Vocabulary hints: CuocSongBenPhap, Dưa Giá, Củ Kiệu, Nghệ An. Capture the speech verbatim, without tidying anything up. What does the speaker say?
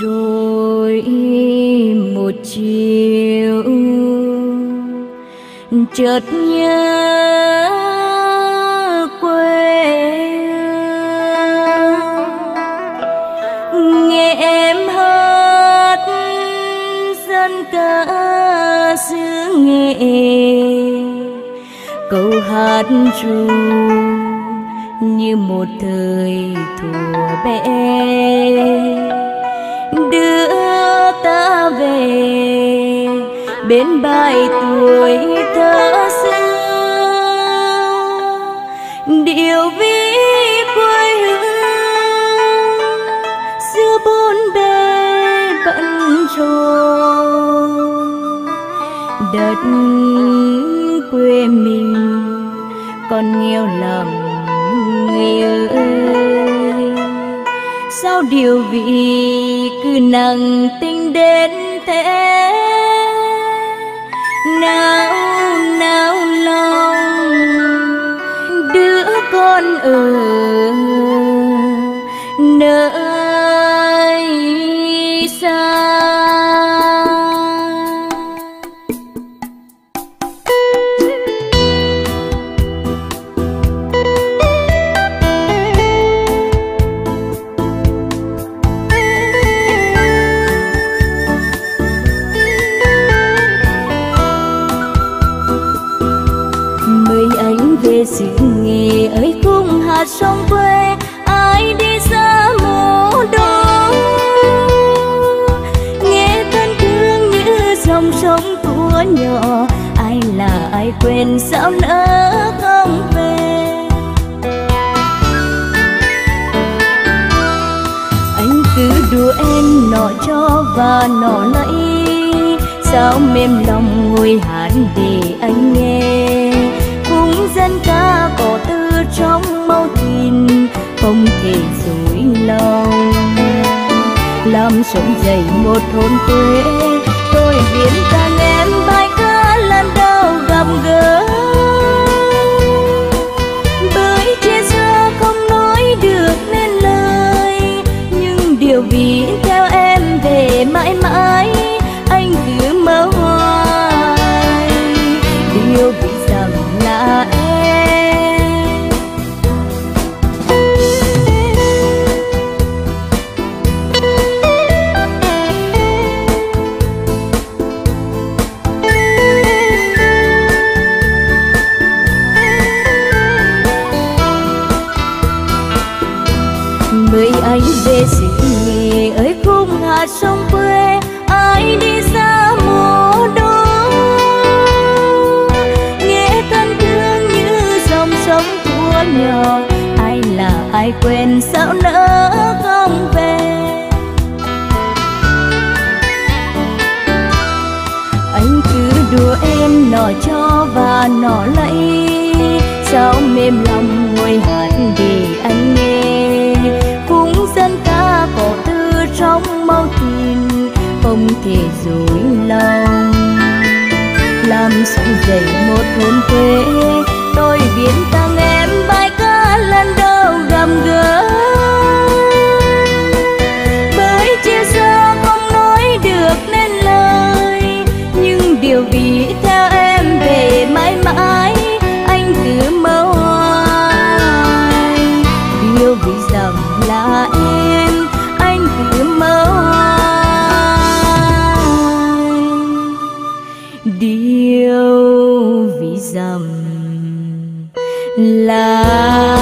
Rồi một chiều chợt nhớ quê nghe em hát dân ca xứ Nghệ, câu hát ru như một thời thuở bé đưa ta về bên bãi tuổi thơ xưa. Điệu ví quê hương xưa bốn bề bận rộn, đất quê mình còn nhiều lắm người ơi. Sao điều vị cứ nặng tình đến thế, nao nao lòng đứa con ở nơi xa. Sự nghề ấy khung hạt sông quê, ai đi xa mồ đó nghe thân thương như dòng sông thua nhỏ. Ai là ai quên sao nỡ không về. Anh cứ đùa em nọ cho và nọ lấy, sao mềm lòng ngồi hát để anh nghe. Dân ca cổ tư trong máu thìn không thể dối lòng, làm sống dậy một thôn quê. Tôi viễn tan em bài ca lần đầu gặp gỡ, bởi chia xa không nói được nên lời. Nhưng điều vì theo em về mãi mãi, anh cứ mơ hoài điều vì rằng là em. Mời anh về sự nghề ơi khung hạt sông quê, ai đi xa mùa đó nghe thân thương như dòng sông thua nhỏ. Ai là ai quên sao nỡ không về. Anh cứ đùa em nọ cho và nọ lấy, sao mềm lòng ngồi hát để anh nghe. Dân ca cổ tư trong máu thìn không thể dối lòng, làm sống dậy một thôn quê. Tôi viễn tặng em bài ca lần đầu gặp gỡ, bởi chia xa không nói được nên lời. Nhưng điều vì theo em về mãi mãi, anh cứ mơ hoài điều vì rằng là em. Điều vì rằng là